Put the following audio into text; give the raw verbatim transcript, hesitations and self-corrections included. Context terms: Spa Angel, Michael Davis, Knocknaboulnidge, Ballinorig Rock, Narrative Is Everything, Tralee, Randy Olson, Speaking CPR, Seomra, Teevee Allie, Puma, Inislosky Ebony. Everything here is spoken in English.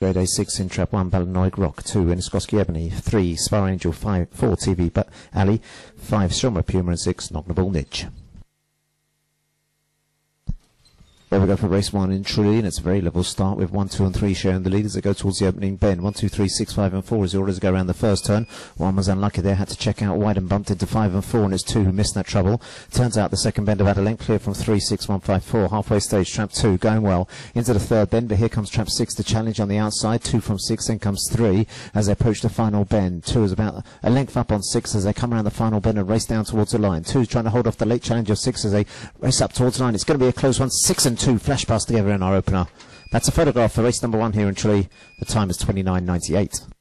Grade A six in Trap one, Ballinorig Rock, two, Inislosky Ebony, three, Spa Angel, five, four, Teevee Allie, five, Seomra, Puma, and six, Knocknaboulnidge. There we go for race one in Tralee, and it's a very level start with one, two and three sharing the lead as they go towards the opening bend. one, two, three, six, five and four as the orders go around the first turn. one was unlucky there, had to check out wide and bumped into five and four, and it's two who missed that trouble. Turns out the second bend about a length clear from three, six, one, five, four. Halfway stage, Trap two going well into the third bend, but here comes Trap six to challenge on the outside. two from six, then comes three as they approach the final bend. two is about a length up on six as they come around the final bend and race down towards the line. two is trying to hold off the late challenge of six as they race up towards nine. It's going to be a close one. six and two flash past together in our opener. That's a photograph for race number one here in Tralee. The time is twenty-nine ninety-eight.